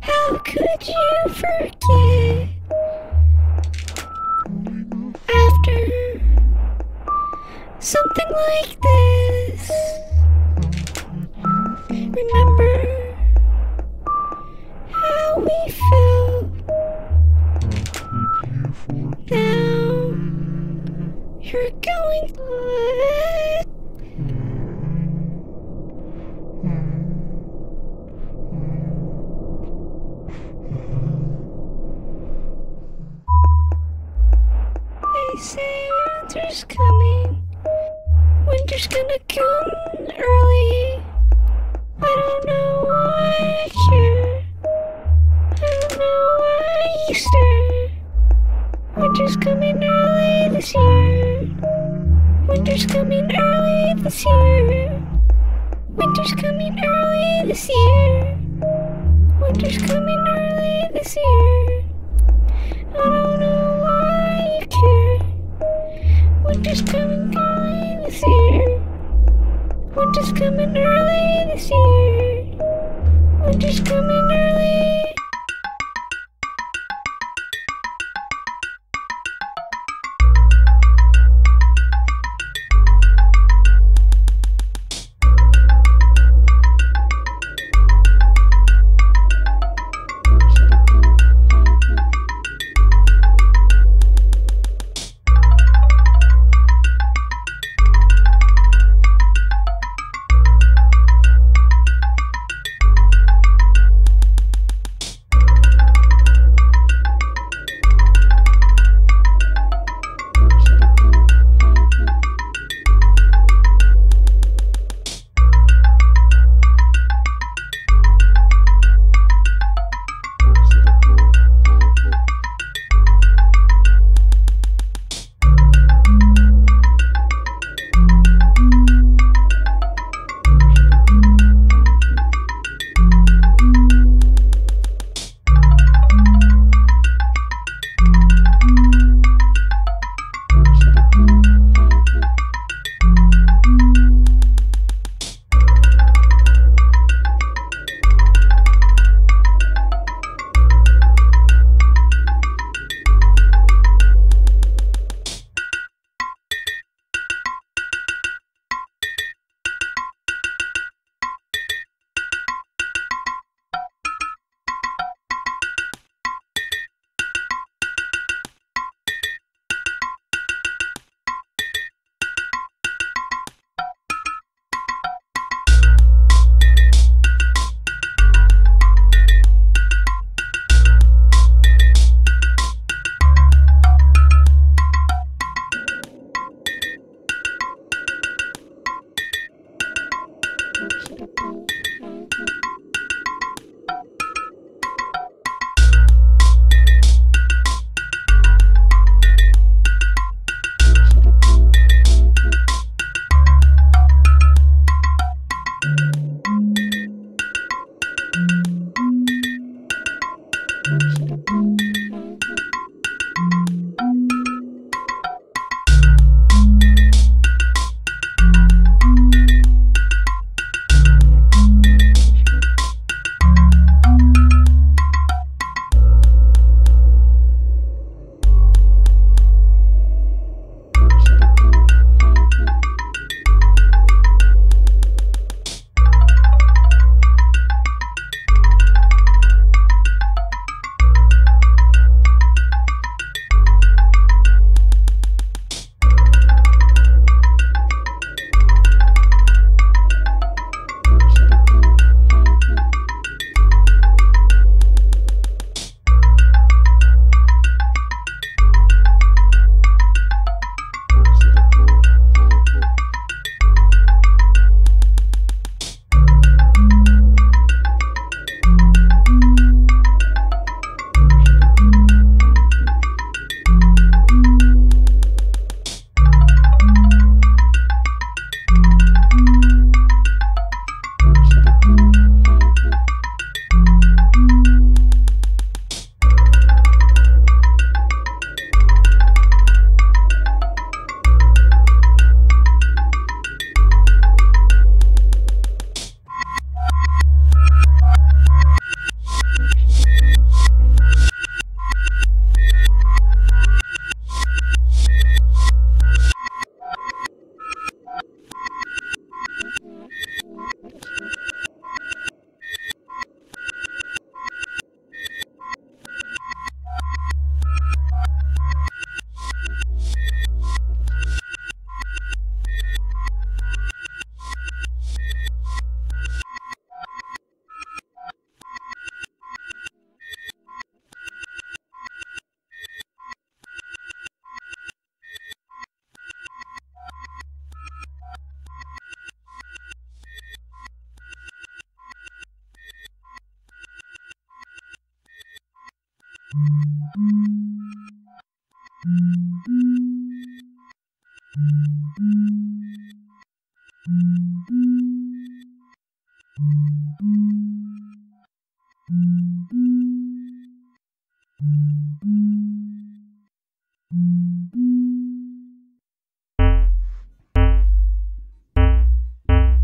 How could you forget? After something like this, remember how we felt. Now you're going on. They say winter's coming. Winter's gonna come early. I don't know why I care. I don't know why you stare. Winter's coming early this year. Winter's coming early this year. Winter's coming early this year. Winter's coming early this year. I don't know why you care. Winter's coming early this year. Winter's coming early this year. Winter's coming early.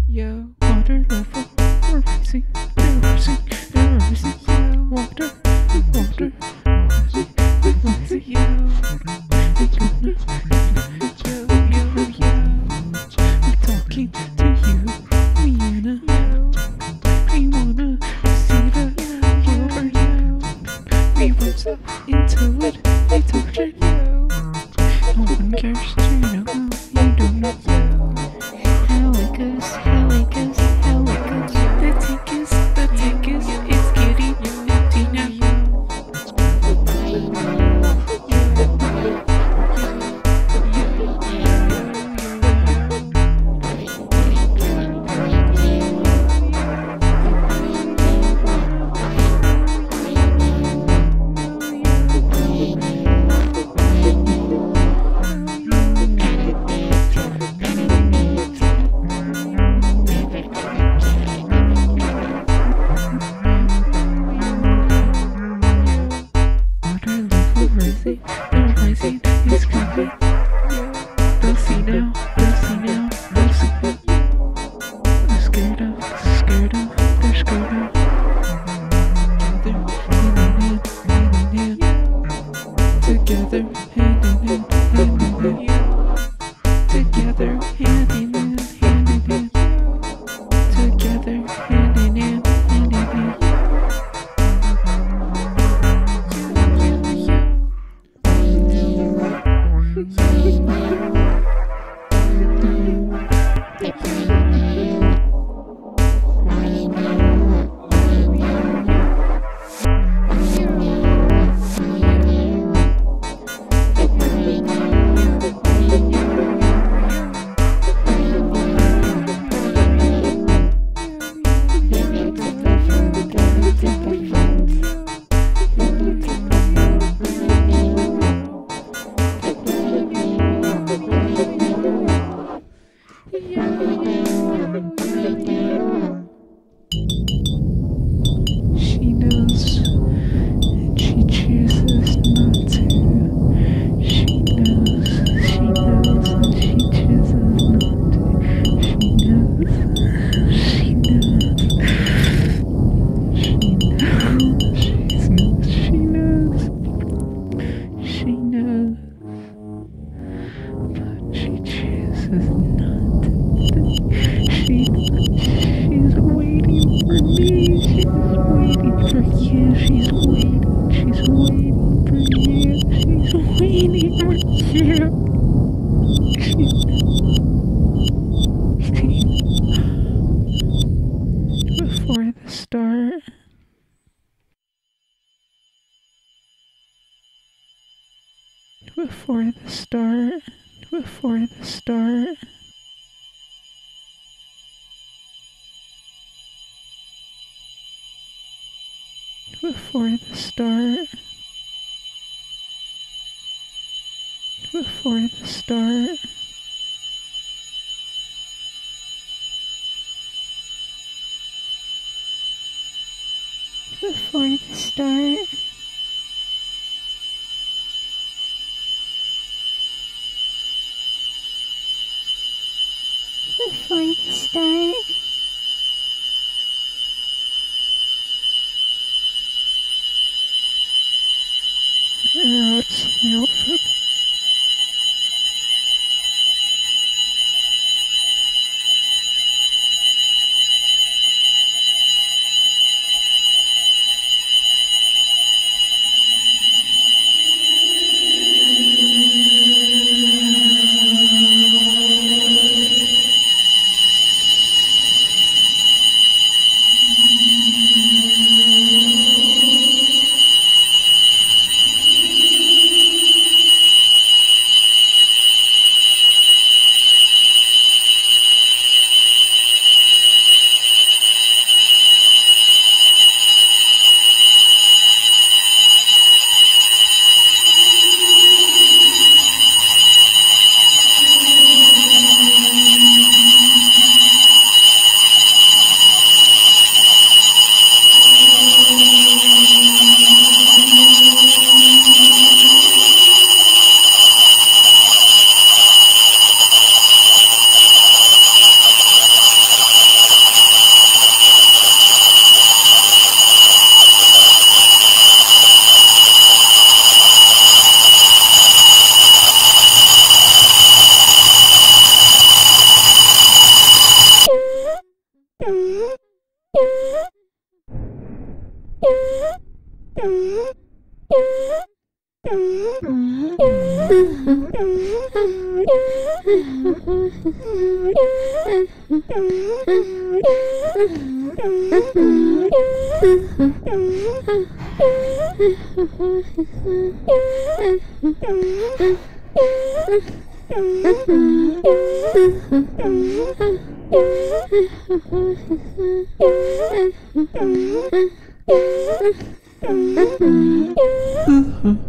Yo, water level, rising, water. Before the start. Before the start. Listen to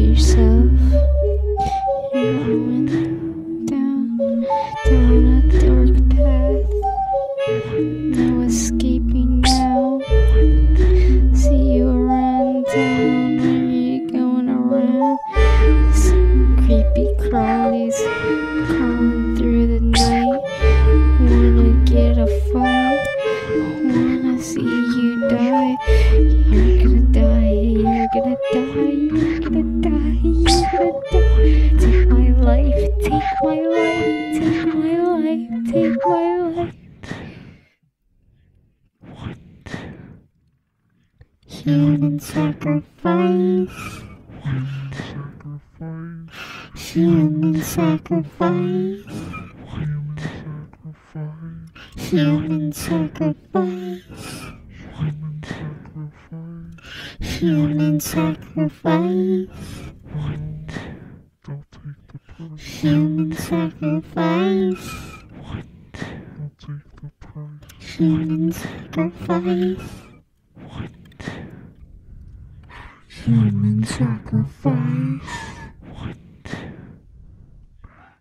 yourself. Take my life, take my life, take my life, take my life. What? Human sacrifice. Human sacrifice. Human sacrifice. Human sacrifice. Human sacrifice. Human sacrifice. Human sacrifice. Human sacrifice. What? I'll take the price. Human sacrifice. What? Human sacrifice. What?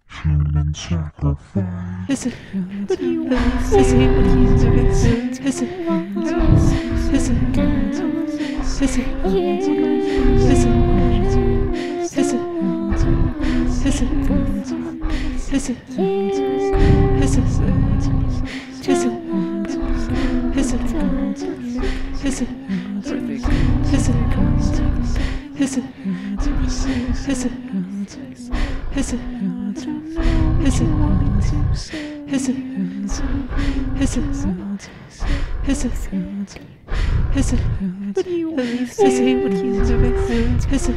Human sacrifice. Is it human? What do you want? Is it human? Is it human? Is it human? Is it human? Is it human? Is it human? Is it Is it? Is it? Is it? Is it? Is it? Is it? Is it? Is it? Is it? Is it? Is it? Is it? Is it? Is it? Is it? What do you want? Is it? What do you doing? Is it? Is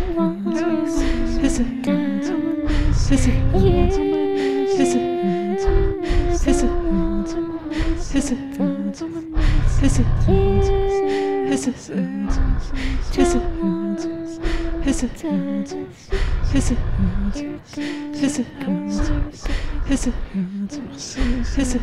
it? Is it? Is it? Is it? Is it? Is it? Is it? Is it? Is it? Is it? Is it? Is it? Is it? Is it? Is it? Is it? Is it? Is it? Is it? Is it?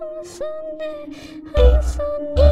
We'll forgive. We'll forgive.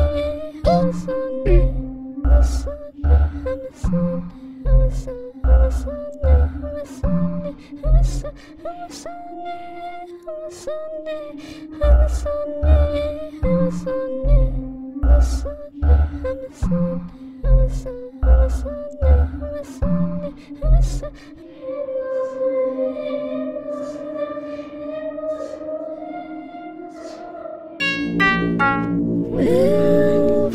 Little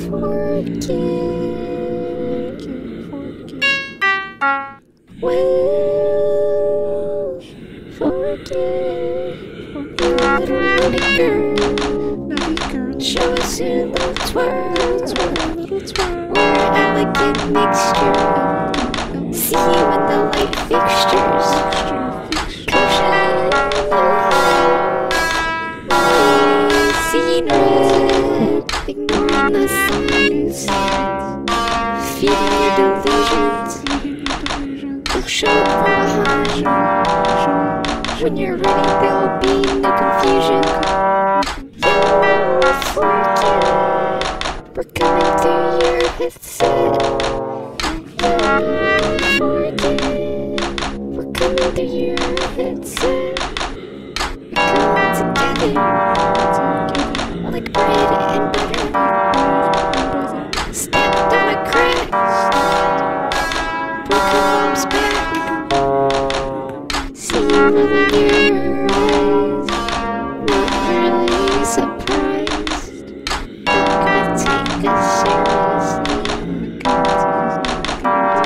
girl, show us your little twirl. We're an elegant mixture. See you in the light fixtures. Ignoring the signs, feeding your delusions. They'll show up from behind. When you're ready, there'll be no confusion. You'll forget. We're coming through your headset. You'll forget. We're coming through your headset. We're coming together like bread and butter. Stepped on a crack, broke her arms back. See you with your eyes, not really surprised. Not gonna take us seriously.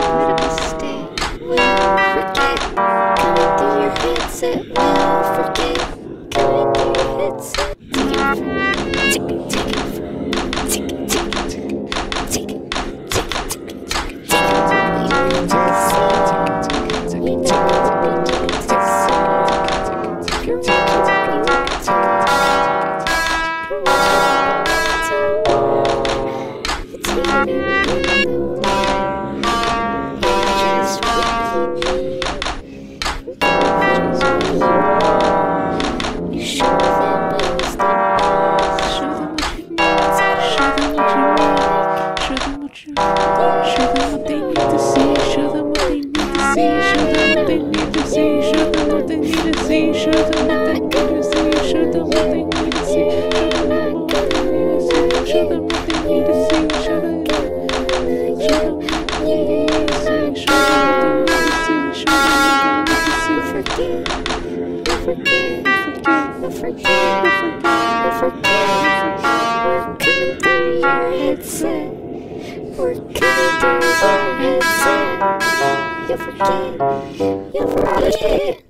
Made a mistake. We'll forget coming through your headset. We'll forget coming through your headset. We're coming through your headset. We're coming through your headset. You'll forget.